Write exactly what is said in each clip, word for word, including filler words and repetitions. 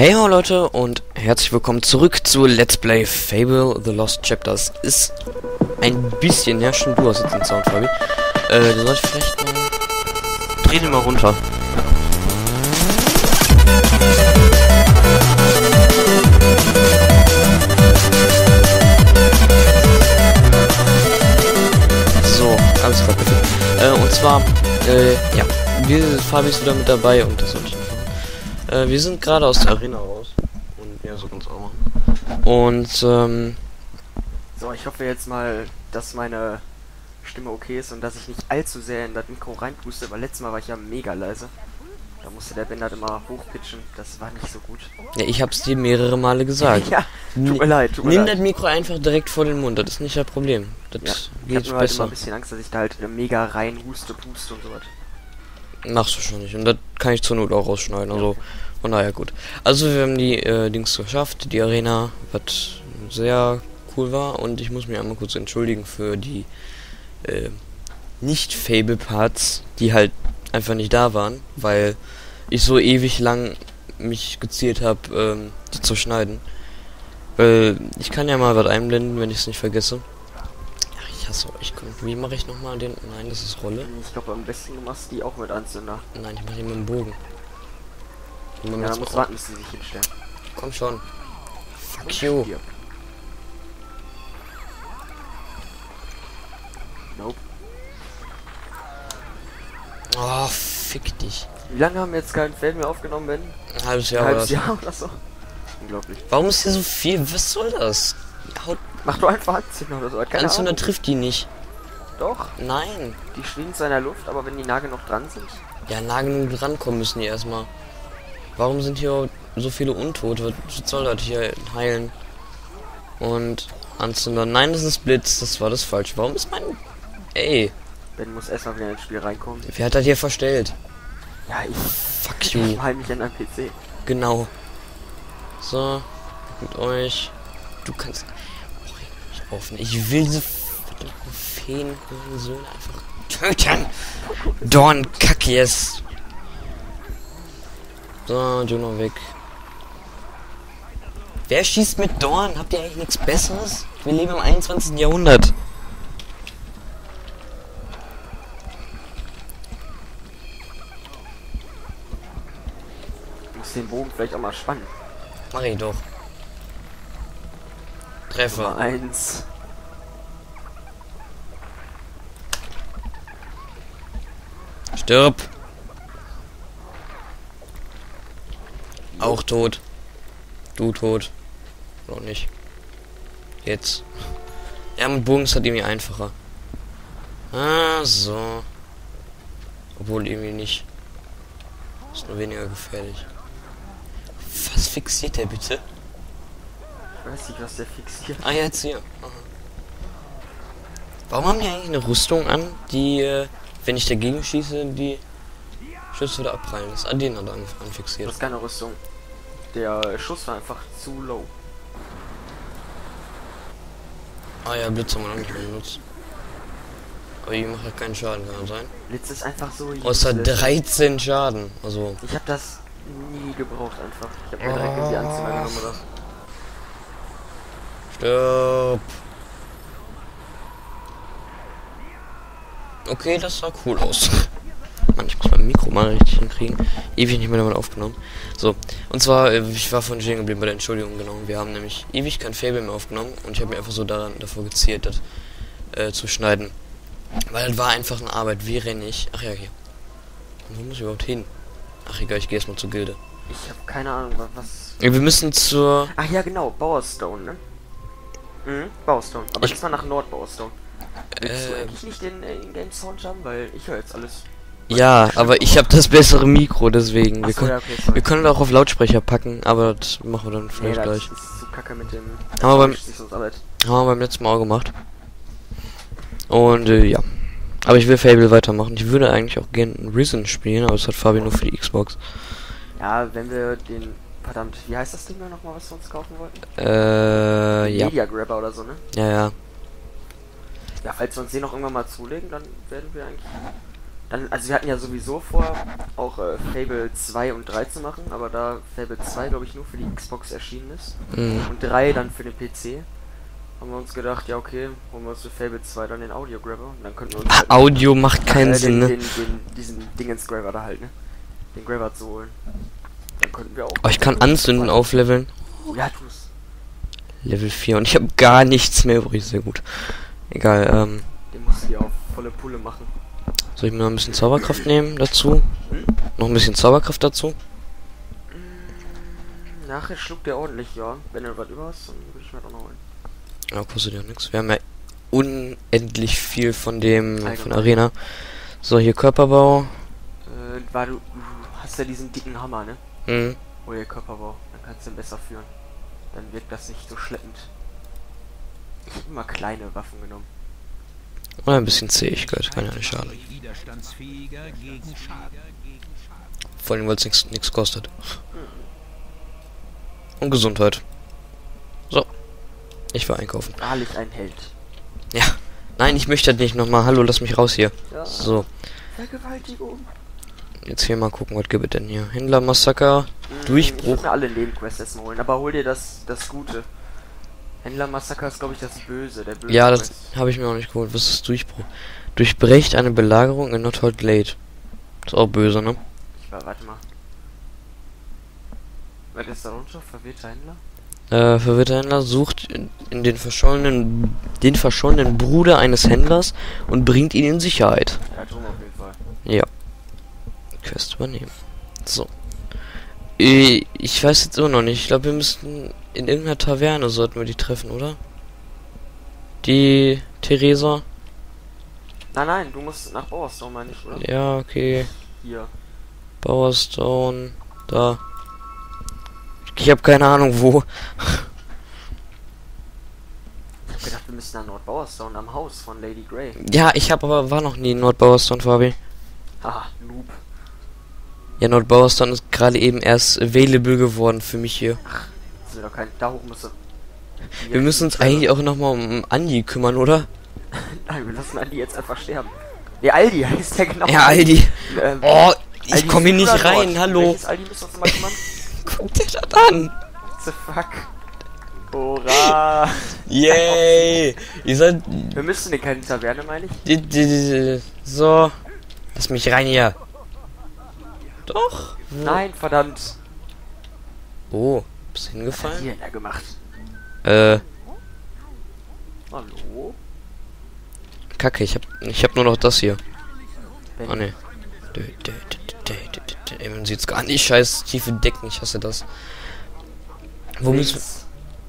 Hey ho Leute und herzlich willkommen zurück zu Let's Play Fable The Lost Chapters. Ist ein bisschen, ja schon, du hast jetzt den Sound, Fabi. Äh, du sollst vielleicht mal... Dreh den mal runter. So, alles klar, perfekt. Äh, und zwar, äh, ja, wir, Fabi ist wieder mit dabei und das soll ich Äh, wir sind gerade aus der Arena raus. Und ja, so ganz auch machen. Und ähm. So, ich hoffe jetzt mal, dass meine Stimme okay ist und dass ich nicht allzu sehr in das Mikro reinpuste, weil letztes Mal war ich ja mega leise. Da musste der Bender immer hochpitchen. Das war nicht so gut. Ja, ich hab's dir mehrere Male gesagt. Ja, tut mir leid, tut mir leid. Nimm das Mikro einfach direkt vor den Mund, das ist nicht das Problem. Das ja, geht ich hab besser. Ich halt immer ein bisschen Angst, dass ich da halt mega rein huste, puste und so was. Machst du schon nicht. Und das kann ich zur Not auch rausschneiden. Also, von daher gut. Also, wir haben die äh, Dings geschafft, die Arena, was sehr cool war. Und ich muss mich einmal kurz entschuldigen für die äh, Nicht-Fable-Parts, die halt einfach nicht da waren, weil ich so ewig lang mich gezielt habe, ähm, die zu schneiden. Äh, ich kann ja mal was einblenden, wenn ich es nicht vergesse. Achso, ich guck, wie mache ich nochmal den? Nein, das ist Rolle. Ich glaube, am besten du machst die auch mit Anzünder. Nein, ich mache die mit dem Bogen. Ja, man muss warten, bis sie sich hinstellen. Komm schon. Fuck you. Nope. Oh, fick dich. Wie lange haben wir jetzt keinen Film mehr aufgenommen, Ben? Ein halbes Jahr, Ein halbes Jahr oder so. Unglaublich. Warum ist hier so viel? Was soll das? Haut. Mach doch einfach Anzünder oder so. Anzünder trifft die nicht. Doch. Nein. Die schwingen zwar in der Luft, aber wenn die Nagel noch dran sind. Ja, Nagel dran kommen müssen die erstmal. Warum sind hier so viele Untote? Was soll das hier heilen? Und Anzünder. Nein, das ist Blitz. Das war das falsch. Warum ist mein... Ey. Ben muss erstmal wieder ins Spiel reinkommen. Wer hat das hier verstellt? Ja, ich... Fuck you. Ich heile mich an einem P C. Genau. So. Mit euch. Du kannst... Offen. Ich will diese verdammten Feen-Söhne einfach töten. Dorn, kacke jetzt. So, Juno weg. Wer schießt mit Dorn? Habt ihr eigentlich nichts Besseres? Wir leben im einundzwanzigsten Jahrhundert. Ich muss den Bogen vielleicht auch mal spannen. Mach ich doch. Treffer. eins. Stirb. Auch tot. Du tot. Noch nicht. Jetzt. Ja, mit Bogen ist halt irgendwie einfacher. Ah, so. Obwohl irgendwie nicht. Ist nur weniger gefährlich. Was fixiert der bitte? Ich weiß nicht, was der fixiert. Ah, jetzt hier. Aha. Warum haben die eigentlich eine Rüstung an, die, wenn ich dagegen schieße, die Schüsse da abprallen? Das an den hat er anfixiert. Das ist keine Rüstung. Der Schuss war einfach zu low. Ah ja, Blitz haben wir noch nicht benutzt. Aber die macht halt keinen Schaden, kann das sein? Blitz ist einfach so... Außer dreizehn Schaden, also... Ich hab das nie gebraucht einfach. Ich hab mir direkt in die Anzünder genommen oder so. Stirb. Okay, das sah cool aus. Mann, ich muss mein Mikro mal richtig hinkriegen. Ewig nicht mehr damit aufgenommen. So, und zwar, ich war von stehen geblieben bei der Entschuldigung, genau. Wir haben nämlich ewig kein Fable mehr aufgenommen und ich habe mir einfach so daran davor gezielt, das äh, zu schneiden. Weil das war einfach eine Arbeit. Wie renne ich? Ach ja, hier. Wo muss ich überhaupt hin? Ach egal, ich gehe erstmal zur Gilde. Ich habe keine Ahnung, was... Ja, wir müssen zur... Ach ja, genau, Bowerstone, ne? Mhm, Bowerstone. Aber ich diesmal nach Nord-Bowerstone. Willst äh, du eigentlich nicht den äh, Game-Sound haben, weil ich höre jetzt alles. Ja, aber ich habe das bessere Mikro, deswegen. Ach wir so, können, ja, okay, wir können auch auf Lautsprecher packen, aber das machen wir dann vielleicht nee, gleich. Das ist so kacke mit dem haben, wir beim, haben wir beim letzten Mal auch gemacht. Und äh, ja. Aber ich will Fable weitermachen. Ich würde eigentlich auch gerne Risen spielen, aber das hat Fabi nur für die Xbox. Ja, wenn wir den... Verdammt, wie heißt das Ding nochmal, was wir uns kaufen wollten? Äh, ja. Media Grabber oder so, ne? Ja, ja. Ja, falls wir uns den noch irgendwann mal zulegen, dann werden wir eigentlich Dann, also wir hatten ja sowieso vor, auch äh, Fable zwei und drei zu machen, aber da Fable zwei, glaube ich, nur für die Xbox erschienen ist, mhm, und drei dann für den P C, haben wir uns gedacht, ja okay, holen wir uns für Fable zwei dann den Audio-Grabber und dann könnten wir uns... Halt Audio den, macht keinen äh, den, Sinn, ne? Den, den, den, diesen Dingens-Grabber da halt, ne? Den Grabber zu holen. Dann könnten wir auch... Oh, ich kann anzünden aufleveln. Ja, tu's. Level vier und ich habe gar nichts mehr übrig, sehr gut. Egal, ähm... den musst du ja auf volle Pulle machen. Soll ich mir noch ein bisschen Zauberkraft nehmen dazu? Hm? Noch ein bisschen Zauberkraft dazu? Nachher schluckt der ordentlich, ja. Wenn du was über hast, dann würde ich mir auch noch holen. Ja, kostet ja nichts. Wir haben ja unendlich viel von dem, Allgemein. von Arena. So, hier Körperbau. Äh, war du, du hast ja diesen dicken Hammer, ne? Mhm. Oh, hier Körperbau. Dann kannst du ihn besser führen. Dann wirkt das nicht so schleppend. Ich habe immer kleine Waffen genommen. Oder ein bisschen Zähigkeit, kann ja nicht schaden. Vor allem, weil es nichts kostet. Und Gesundheit. So. Ich war einkaufen. Wahrlich ein Held. Ja. Nein, ich möchte das nicht nochmal. Hallo, lass mich raus hier. Ja. So. Vergewaltigung. Jetzt hier mal gucken, was gibt es denn hier? Händlermassaker, mhm, Durchbruch. Ich will alle Nebenquests essen holen, aber hol dir das, das Gute. Händlermassaker ist, glaube ich, das Böse, der Böse. Ja, das habe ich mir auch nicht geholt. Was ist Durchbruch? Durchbrecht eine Belagerung in Nothold Glade. Ist auch böse, ne? Ich war, warte mal. Was ist da runter? Verwirrter Händler? Äh, verwirrter Händler sucht in, in den verschollenen, den verschollenen Bruder eines Händlers und bringt ihn in Sicherheit. Ja, drum auf jeden Fall. Ja. Quest übernehmen. So. Ich weiß jetzt immer noch nicht. Ich glaube, wir müssten in irgendeiner Taverne sollten wir die treffen, oder? Die Theresa? Nein, nein, du musst nach Bowerstone, meine ich, oder? Ja, okay. Hier. Bowerstone. Da. Ich habe keine Ahnung, wo. Ich hab gedacht, wir müssen nach Nord-Bowerstone, am Haus von Lady Grey. Ja, ich habe aber war noch nie in Nord-Bowerstone, Fabi. Haha, Noob. Ja, Nord-Bowerstone ist gerade eben erst available geworden für mich hier. Ach, das ist doch kein... Da hoch müssen wir... Wir müssen uns eigentlich auch nochmal um Andi kümmern, oder? Nein, wir lassen Andi jetzt einfach sterben. Ne, Aldi heißt der genau. Ja, Aldi. Ähm, oh, ich komme hier nicht rein, Ort. Hallo. Welches Aldi müssen wir uns mal kümmern? Guck dir das an. What the fuck? Hurra. Yay. Ihr seid... Wir müssen in keine Taverne, meine ich. So. Lass mich rein hier. Doch. Wo? Nein, verdammt. Oh, bist hingefallen? Was hat hier denn da gemacht? Äh. Hallo? Kacke, ich hab, ich hab nur noch das hier. Oh ne. Ey, man sieht's gar nicht. Scheiß tiefe Decken, ich hasse das. Wo müssen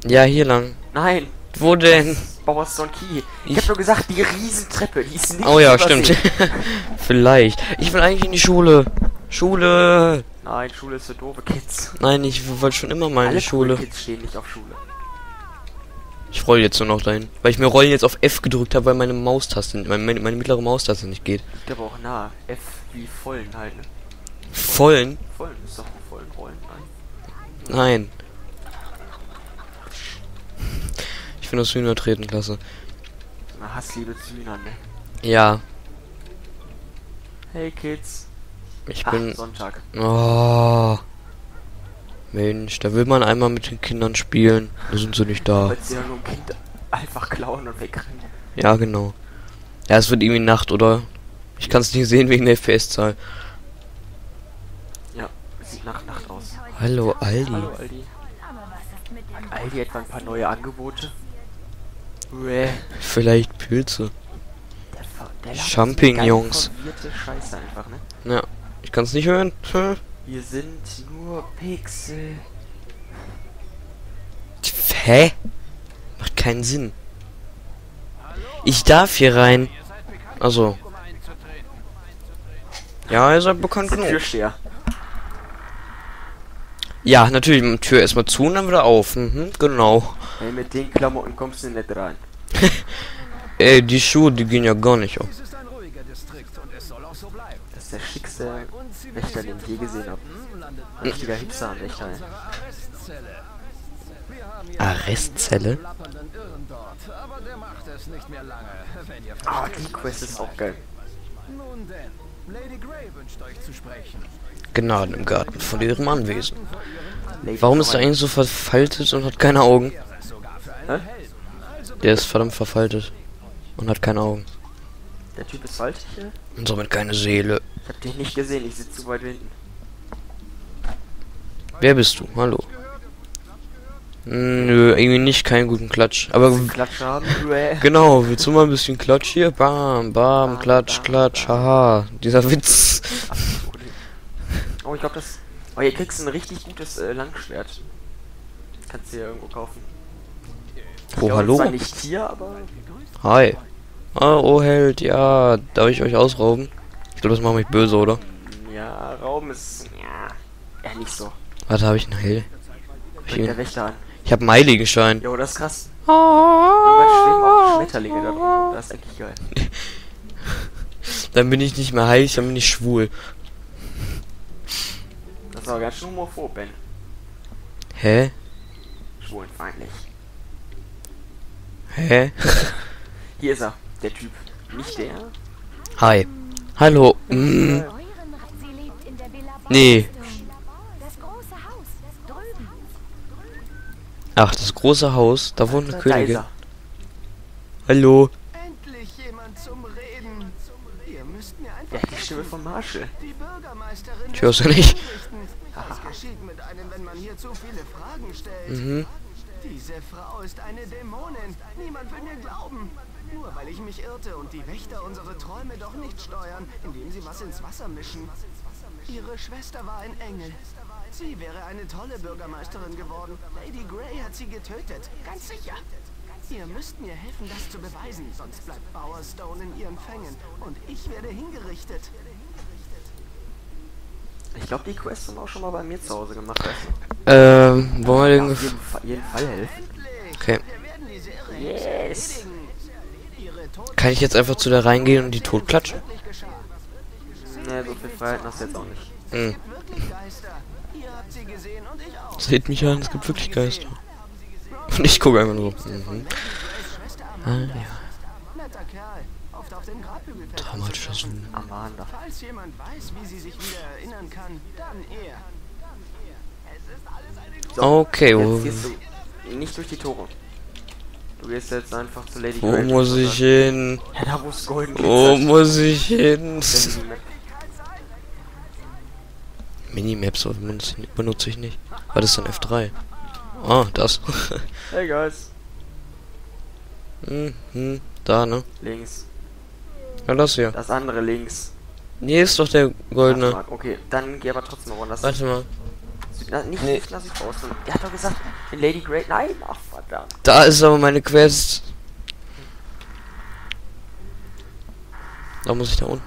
wir? Ja, hier lang. Nein. Wo denn? Bowerstone Key. Ich, ich hab nur gesagt, die Riesentreppe, die ist nicht... Oh ja, stimmt. Vielleicht. Ich will eigentlich in die Schule. Schule! Nein, Schule ist für doofe Kids. Nein, ich wollte schon immer mal in die Schule. Alle Kids stehen nicht auf Schule. Ich roll jetzt nur noch dahin. Weil ich mir Rollen jetzt auf F gedrückt habe, weil meine Maustaste, meine, meine mittlere Maustaste nicht geht. Ich glaube auch nah. F wie vollen halt. Ne? Vollen? Vollen ist doch ein vollen Rollen, nein. Nein. Ich finde das Hühner treten klasse. Na, Hassliebe zu Hühnern, ne? Ja. Hey Kids. Ich Ach, bin... Sonntag. Oh. Mensch, da will man einmal mit den Kindern spielen. Da sind sie nicht da. Weil sie ja nur ein Kind einfach klauen und wegrennen. Ja, genau. Ja, es wird irgendwie Nacht, oder? Ich kann es nicht sehen wegen der F P S-Zahl. Ja, es sieht nach Nacht aus. Hallo, Aldi. Hallo, Aldi. Hat Aldi etwa ein paar neue Angebote? Uäh. Vielleicht Pilze. Der, der Champignons. Scheiße einfach, ne? Ja. Ich kann's nicht hören. Wir sind nur Pixel. Hä? Macht keinen Sinn. Ich darf hier rein. Also. Ja, ihr seid bekannt genug. Türsteher. Ja, natürlich. Die Tür erstmal zu und dann wieder auf. Mhm, genau. Hey, mit den Klamotten kommst du nicht rein. Ey, die Schuhe, die gehen ja gar nicht auf. Der schickste Wächter, den ich je gesehen habe. Ein richtiger Hipster am Wächter. Arrestzelle? Ah, die Quest ist auch geil. Lady Grey wünscht euch zu sprechen. Gnaden im Garten von ihrem Anwesen. Warum ist er eigentlich so verfaltet und hat keine Augen? Hä? Der ist verdammt verfaltet und hat keine Augen. Der Typ ist faltig hier? Und somit keine Seele. Ich hab dich nicht gesehen, ich sitze zu weit hinten. Wer bist du? Hallo. Nö, irgendwie nicht, keinen guten Klatsch. Aber Klatsch haben, genau, willst du mal ein bisschen Klatsch hier? Bam, bam, bam Klatsch, bam, Klatsch, bam. Haha. Dieser Witz. Oh, ich glaube das... Oh, hier kriegst du ein richtig gutes äh, Langschwert. Kannst du hier irgendwo kaufen. Oh, ich hallo. Zwar nicht hier, aber... Hi. Oh, oh Held, ja. Darf ich euch ausrauben? Ich glaube, das macht mich böse, oder? Ja, Rauben ist... Ja, nicht so. Warte, habe ich einen Heil? Ich, der Wächter an. Ich habe einen Heiligenschein. Jo, das ist krass. Oh. Auch Schmetterlinge da drin. Das ist eigentlich geil. Dann bin ich nicht mehr heilig, dann bin ich schwul. Das war ganz schön homophob, Ben. Hä? Schwulenfeindlich. Hä? Hier ist er, der Typ. Nicht der? Hi. Hallo. Mm. Nee. Ach, das große Haus, da wohnt eine Königin. Hallo. Endlich jemand zum Reden. Ihr müsst mir einfach die Stimme von Marshall. Die Bürgermeisterin. Ich hör's nicht. Was geschieht mit einem, wenn man hier zu viele Fragen stellt? Mhm. Diese Frau ist eine Dämonin. Niemand will mir glauben. Nur weil ich mich irrte und die Wächter unsere Träume doch nicht steuern, indem sie was ins Wasser mischen. Ihre Schwester war ein Engel. Sie wäre eine tolle Bürgermeisterin geworden. Lady Grey hat sie getötet, ganz sicher. Ihr müsst mir helfen, das zu beweisen, sonst bleibt Bowerstone in ihren Fängen und ich werde hingerichtet. Ich glaube, die Quests haben auch schon mal bei mir zu Hause gemacht. Ähm, wollen wir jeden Fall, jeden Fall helfen? Okay. Yes. Kann ich jetzt einfach zu der reingehen und die tot klatschen? Nee, so viel Freiheit hast du jetzt auch nicht. Mhm. Seht mich an, es gibt wirklich Geister. Und ich gucke einfach nur so. Mhm. Ah, ja. Dramatischer Zoom. Falls jemand weiß, wie sie sich wieder erinnern kann, dann er. Okay, wo? Nicht durch die Tore. Du gehst jetzt einfach zu Lady Grey. Wo muss ich hin? Da wo es golden geht. Wo muss ich hin? Minimaps benutze ich nicht. War das denn F drei? Ah, das. Hey guys. Mhm, da, ne? Links. Ja, das hier. Das andere links. Nee, ist doch der goldene. Ach, okay, dann geh aber trotzdem woanders. Warte mal. Na, nicht, nee. Lass ich raus. Er hat doch gesagt, in Lady Grey. Nein, ach verdammt. Da ist aber meine Quest. Da muss ich da unten.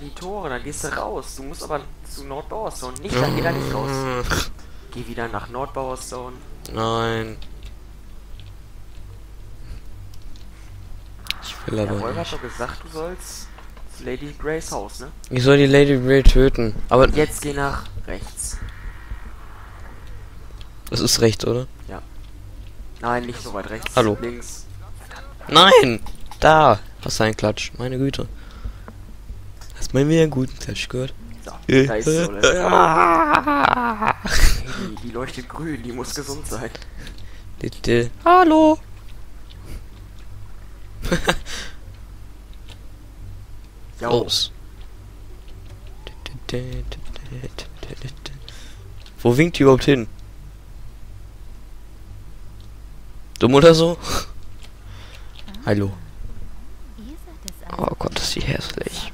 Die Tore, dann gehst du raus. Du musst aber zu Nord-Bowerstone. Nicht, dann geh da nicht raus. Geh wieder nach Nord-Bowerstone. Nein. Ich will aber. Der Räuber hat doch gesagt, du sollst Lady Greys Haus, ne? Ich soll die Lady Grey töten. Aber jetzt geh nach rechts. Das ist rechts, oder? Ja. Nein, nicht so weit rechts. Hallo. Links. Nein! Da! Was ein Klatsch. Meine Güte. Hast du mal wieder einen guten Touch gehört? So, äh, da ist so äh, ah, hey, die leuchtet grün, die muss gesund sein. Die, die. Hallo! Raus. Wo winkt die überhaupt hin? Dumm oder so? Hallo. Oh Gott, ist die hässlich.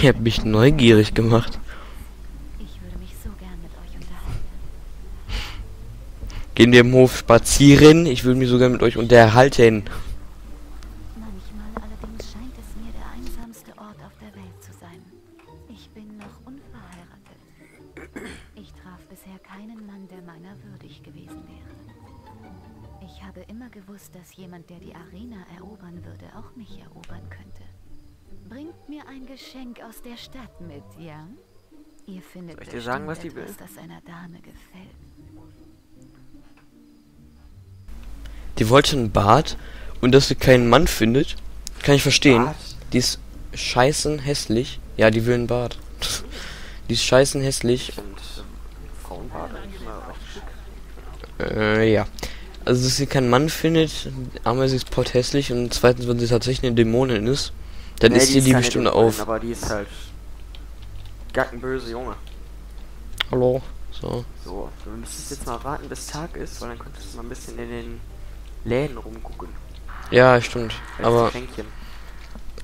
Ihr habt mich neugierig gemacht. Ich würde mich so gern mit euch unterhalten. Gehen wir im Hof spazieren. Ich würde mich so gern mit euch unterhalten. Manchmal allerdings scheint es mir der einsamste Ort auf der Welt zu sein. Ich bin noch unverheiratet. Ich traf bisher keinen Mann, der meiner würdig gewesen wäre. Ich habe immer gewusst, dass jemand, der die Arena erobern würde, auch mich erobern könnte. Bringt mir ein Geschenk aus der Stadt mit, ja? Ihr findet soll ich dir sagen, was die etwas, will? Das einer Dame gefällt. Die wollte einen Bart und dass sie keinen Mann findet, kann ich verstehen. Was? Die ist scheißen hässlich. Ja, die will einen Bart. Die ist scheißen hässlich. Äh, ja. Also, dass sie keinen Mann findet, einmal sie ist pot hässlich und zweitens, wenn sie tatsächlich eine Dämonin ist, dann nee, ist sie die, die bestimmt Dämonin, auf. Aber die ist halt gackenböse Junge. Hallo. So. So, du müsstest jetzt mal warten, bis Tag ist, weil dann könntest du mal ein bisschen in den Läden rumgucken. Ja, stimmt. Als aber Tränkchen.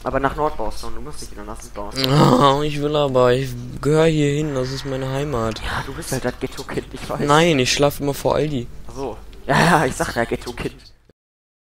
Aber nach Nord-Bowerstone, du musst nicht wieder nach Nord-Bowerstone. Oh, ich will aber, ich gehöre hier hin, das ist meine Heimat. Ja, du bist halt das Ghetto-Kind, ich weiß. Nein, ich schlafe immer vor Aldi. Ach so. Ja, ja, ich sag ja Ghetto-Kind.